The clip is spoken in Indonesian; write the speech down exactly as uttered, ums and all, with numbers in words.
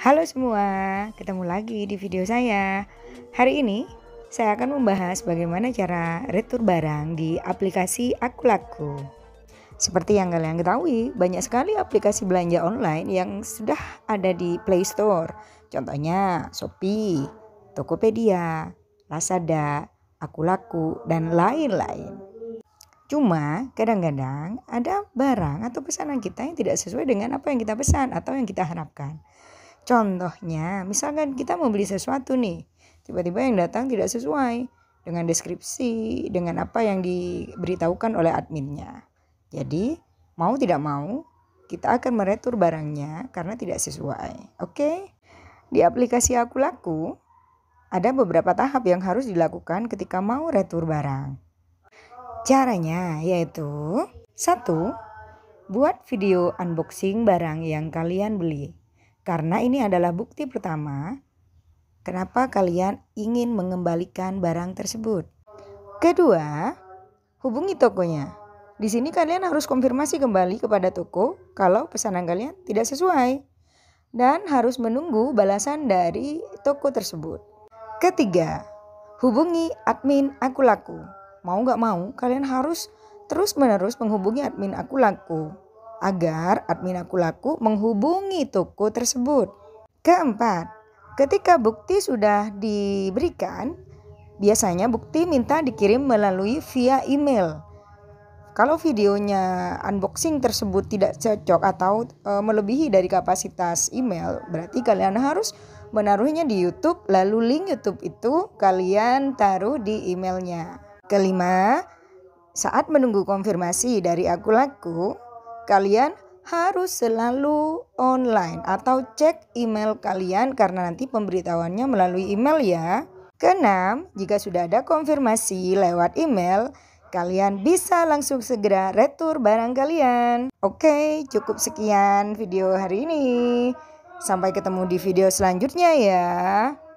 Halo semua, ketemu lagi di video saya. Hari ini saya akan membahas bagaimana cara retur barang di aplikasi Akulaku. Seperti yang kalian ketahui, banyak sekali aplikasi belanja online yang sudah ada di Play Store. Contohnya Shopee, Tokopedia, Lazada, Akulaku, dan lain-lain. Cuma kadang-kadang ada barang atau pesanan kita yang tidak sesuai dengan apa yang kita pesan atau yang kita harapkan. Contohnya, misalkan kita membeli sesuatu nih, tiba-tiba yang datang tidak sesuai dengan deskripsi, dengan apa yang diberitahukan oleh adminnya. Jadi, mau tidak mau, kita akan meretur barangnya karena tidak sesuai. Oke? Di aplikasi Akulaku, ada beberapa tahap yang harus dilakukan ketika mau retur barang. Caranya yaitu, satu, buat video unboxing barang yang kalian beli. Karena ini adalah bukti pertama kenapa kalian ingin mengembalikan barang tersebut. Kedua, hubungi tokonya. Di sini kalian harus konfirmasi kembali kepada toko kalau pesanan kalian tidak sesuai dan harus menunggu balasan dari toko tersebut. Ketiga, hubungi admin Akulaku. Mau gak mau, kalian harus terus-menerus menghubungi admin Akulaku agar admin Akulaku menghubungi toko tersebut. Keempat, ketika bukti sudah diberikan, biasanya bukti minta dikirim melalui via email. Kalau videonya unboxing tersebut tidak cocok atau e, melebihi dari kapasitas email, berarti kalian harus menaruhnya di YouTube, lalu link YouTube itu kalian taruh di emailnya. Kelima, saat menunggu konfirmasi dari Akulaku, kalian harus selalu online atau cek email kalian karena nanti pemberitahuannya melalui email ya. Keenam, jika sudah ada konfirmasi lewat email, kalian bisa langsung segera retur barang kalian. Oke, cukup sekian video hari ini. Sampai ketemu di video selanjutnya ya.